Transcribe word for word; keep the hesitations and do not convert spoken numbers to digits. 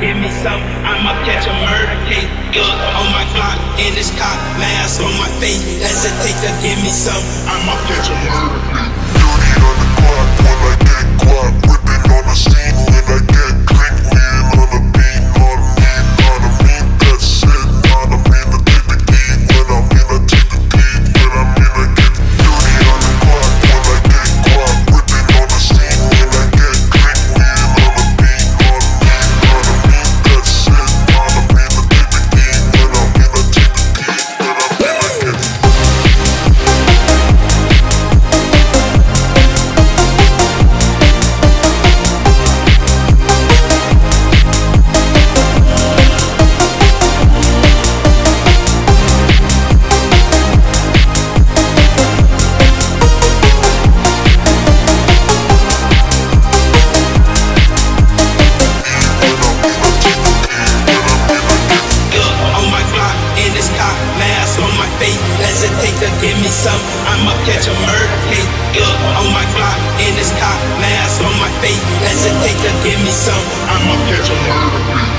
Give me some, I'ma catch a murder case. Look on my clock, and it's cock, mask on my face. Hesitate to give me some, I'ma catch a murder case. Dirty on the clock when I get clock, ripping on the scene when I get click. Man on the beat, not a mean, not a mean, that shit, not a mean to take the key. When I'm in, I take the key. When I'm in, I get dirty on the clock when I get clock, ripping on the scene when I get click. Man on the beat, not a mean, not a hesitate to give me some, I'ma catch a murder case. Look on my clock, and it's cock, mask on my face. Hesitate to give me some, I'ma catch a murder case.